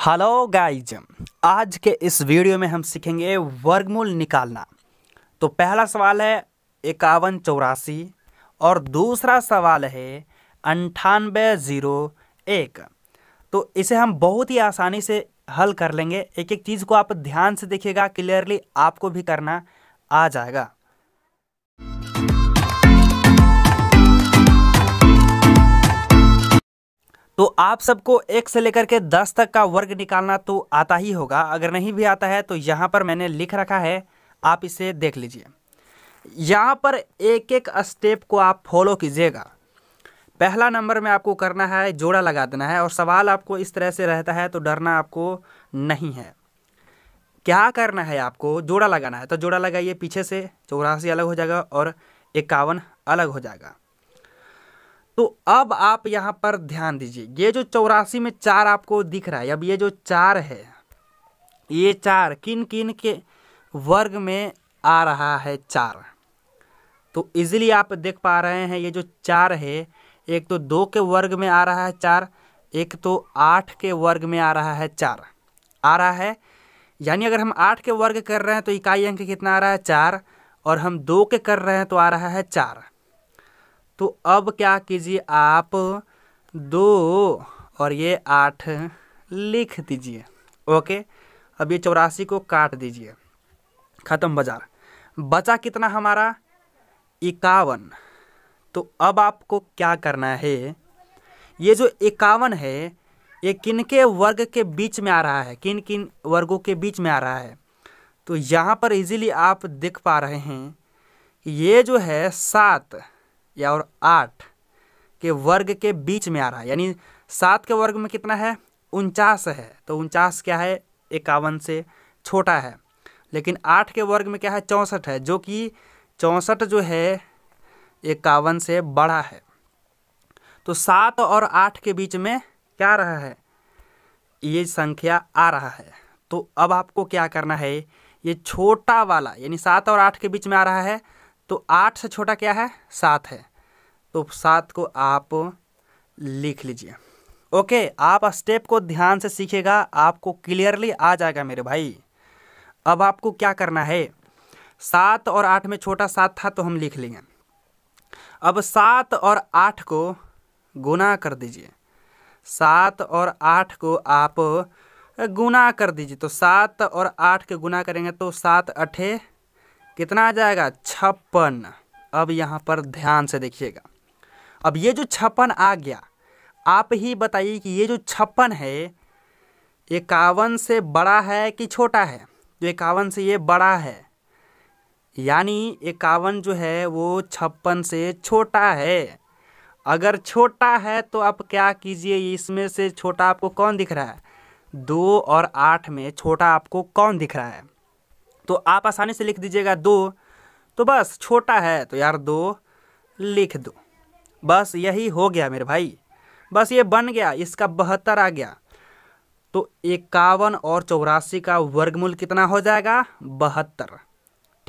Hello guys, आज के इस वीडियो में हम सीखेंगे वर्गमूल निकालना। तो पहला सवाल है 5184 और दूसरा सवाल है 9801। तो इसे हम बहुत ही आसानी से हल कर लेंगे। एक एक चीज़ को आप ध्यान से देखिएगा, क्लियरली आपको भी करना आ जाएगा। तो आप सबको 1 से लेकर के 10 तक का वर्ग निकालना तो आता ही होगा। अगर नहीं भी आता है तो यहाँ पर मैंने लिख रखा है, आप इसे देख लीजिए। यहाँ पर एक एक स्टेप को आप फॉलो कीजिएगा। पहला नंबर में आपको करना है जोड़ा लगा देना है, और सवाल आपको इस तरह से रहता है तो डरना आपको नहीं है। क्या करना है, आपको जोड़ा लगाना है। तो जोड़ा लगाइए, पीछे से 84 अलग हो जाएगा और 51 अलग हो जाएगा। तो अब आप यहाँ पर ध्यान दीजिए, ये जो 84 में 4 आपको दिख रहा है, अब ये जो 4 है, ये 4 किन किन के वर्ग में आ रहा है 4। तो इजीली आप देख पा रहे हैं, ये जो 4 है, एक तो 2 के वर्ग में आ रहा है 4, एक तो 8 के वर्ग में आ रहा है 4 आ रहा है। यानी अगर हम 8 के वर्ग कर रहे हैं तो इकाई अंक कितना आ रहा है 4, और हम 2 के कर रहे हैं तो आ रहा है 4। तो अब क्या कीजिए, आप 2 और ये 8 लिख दीजिए। ओके, अब ये 84 को काट दीजिए, ख़त्म बाजार। बचा कितना हमारा 51। तो अब आपको क्या करना है, ये जो 51 है, ये किन के वर्ग के बीच में आ रहा है, किन किन वर्गों के बीच में आ रहा है। तो यहाँ पर इजीली आप देख पा रहे हैं, ये जो है 7 या और 8 के वर्ग के बीच में आ रहा है। यानी 7 के वर्ग में कितना है 49 है, तो 49 क्या है 51 से छोटा है। लेकिन 8 के वर्ग में क्या है 64 है, जो कि 64 जो है 51 से बड़ा है। तो 7 और 8 के बीच में क्या रहा है, ये संख्या आ रहा है। तो अब आपको क्या करना है, ये छोटा वाला, यानी 7 और 8 के बीच में आ रहा है, तो 8 से छोटा क्या है 7 है, तो 7 को आप लिख लीजिए। ओके, आप स्टेप को ध्यान से सीखेगा, आपको क्लियरली आ जाएगा मेरे भाई। अब आपको क्या करना है, 7 और 8 में छोटा 7 था तो हम लिख लेंगे। अब 7 और 8 को गुना कर दीजिए, 7 और 8 को आप गुना कर दीजिए। तो 7 और 8 के गुना करेंगे तो 7 अठे कितना आ जाएगा 56। अब यहाँ पर ध्यान से देखिएगा, अब ये जो 56 आ गया, आप ही बताइए कि ये जो 56 है 51 से बड़ा है कि छोटा है। तो 51 से ये बड़ा है, यानी 51 जो है वो 56 से छोटा है। अगर छोटा है तो आप क्या कीजिए, इसमें से छोटा आपको कौन दिख रहा है, 2 और 8 में छोटा आपको कौन दिख रहा है। तो आप आसानी से लिख दीजिएगा 2, तो बस छोटा है तो यार 2 लिख दो, बस यही हो गया मेरे भाई। बस ये बन गया, इसका 72 आ गया। तो 51 और 84 का वर्गमूल कितना हो जाएगा 72।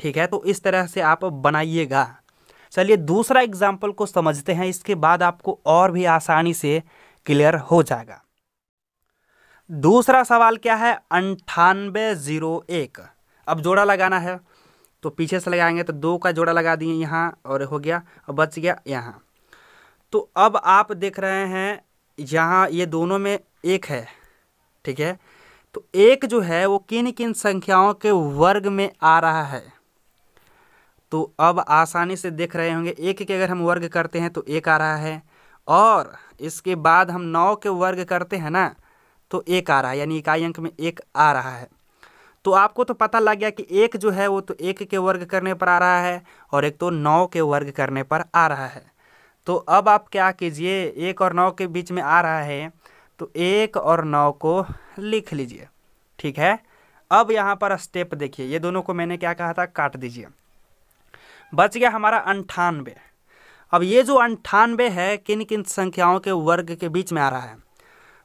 ठीक है, तो इस तरह से आप बनाइएगा। चलिए दूसरा एग्जाम्पल को समझते हैं, इसके बाद आपको और भी आसानी से क्लियर हो जाएगा। दूसरा सवाल क्या है 9801। अब जोड़ा लगाना है, तो पीछे से लगाएंगे, तो 2 का जोड़ा लगा दिए यहाँ और हो गया, और बच गया यहाँ। तो अब आप देख रहे हैं यहाँ ये दोनों में 1 है, ठीक है। तो 1 जो है वो किन किन संख्याओं के वर्ग में आ रहा है। तो अब आसानी से देख रहे होंगे, 1 के अगर हम वर्ग करते हैं तो 1 आ रहा है, और इसके बाद हम 9 के वर्ग करते हैं ना तो 1 आ रहा है, यानी इकाई अंक में 1 आ रहा है। तो आपको तो पता लग गया कि 1 जो है वो तो 1 के वर्ग करने पर आ रहा है, और 1 तो 9 के वर्ग करने पर आ रहा है। तो अब आप क्या कीजिए, 1 और 9 के बीच में आ रहा है तो 1 और 9 को लिख लीजिए, ठीक है। अब यहाँ पर स्टेप देखिए, ये दोनों को मैंने क्या कहा था काट दीजिए, बच गया हमारा 98। अब ये जो 98 है किन किन संख्याओं के वर्ग के बीच में आ रहा है।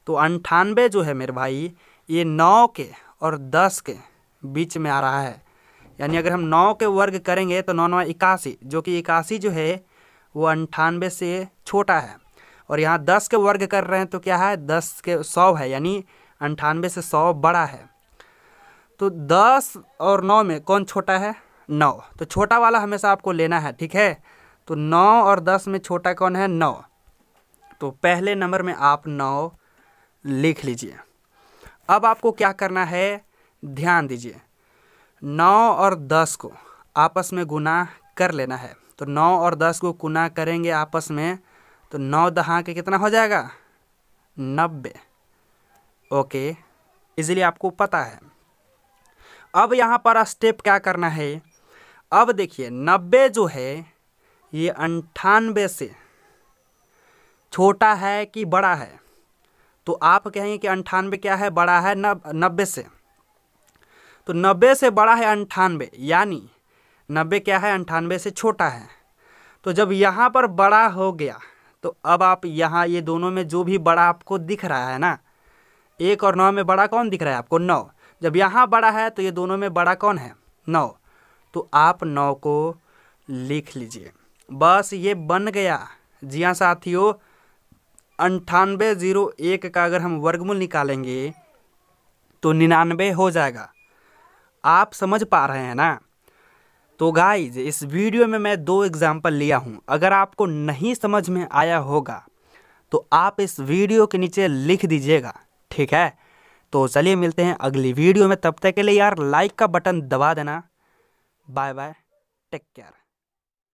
तो 98 जो है मेरे भाई ये 9 के और 10 के बीच में आ रहा है। यानी अगर हम 9 के वर्ग करेंगे तो 9 9 81, जो कि 81 जो है वो 98 से छोटा है। और यहाँ 10 के वर्ग कर रहे हैं तो क्या है 10 के 100 है, यानी 98 से 100 बड़ा है, तो 10 और 9 में कौन छोटा है? 9। तो छोटा वाला हमेशा आपको लेना है, ठीक है। तो 9 और 10 में छोटा कौन है? 9। तो पहले नंबर में आप 9 लिख लीजिए। अब आपको क्या करना है, ध्यान दीजिए, 9 और 10 को आपस में गुना कर लेना है। तो 9 और 10 को गुना करेंगे आपस में तो 9 दहा के कितना हो जाएगा? 90। ओके, इजीली आपको पता है। अब यहाँ पर स्टेप क्या करना है, अब देखिए 90 जो है ये 98 से छोटा है कि बड़ा है? तो आप कहेंगे कि 98 क्या है, बड़ा है 90 से। तो 90 से बड़ा है 98, यानी 90 क्या है, 98 से छोटा है। तो जब यहाँ पर बड़ा हो गया तो अब आप यहाँ ये दोनों में जो भी बड़ा आपको दिख रहा है ना, 1 और 9 में बड़ा कौन दिख रहा है आपको? 9। जब यहाँ बड़ा है तो ये दोनों में बड़ा कौन है? 9। तो आप 9 को लिख लीजिए, बस ये बन गया। जी हाँ साथियों, 9801 का अगर हम वर्गमूल निकालेंगे तो 99 हो जाएगा। आप समझ पा रहे हैं ना। तो गाइज, इस वीडियो में मैं 2 एग्जाम्पल लिया हूँ। अगर आपको नहीं समझ में आया होगा तो आप इस वीडियो के नीचे लिख दीजिएगा, ठीक है। तो चलिए मिलते हैं अगली वीडियो में, तब तक के लिए यार लाइक का बटन दबा देना। Bye bye, take care.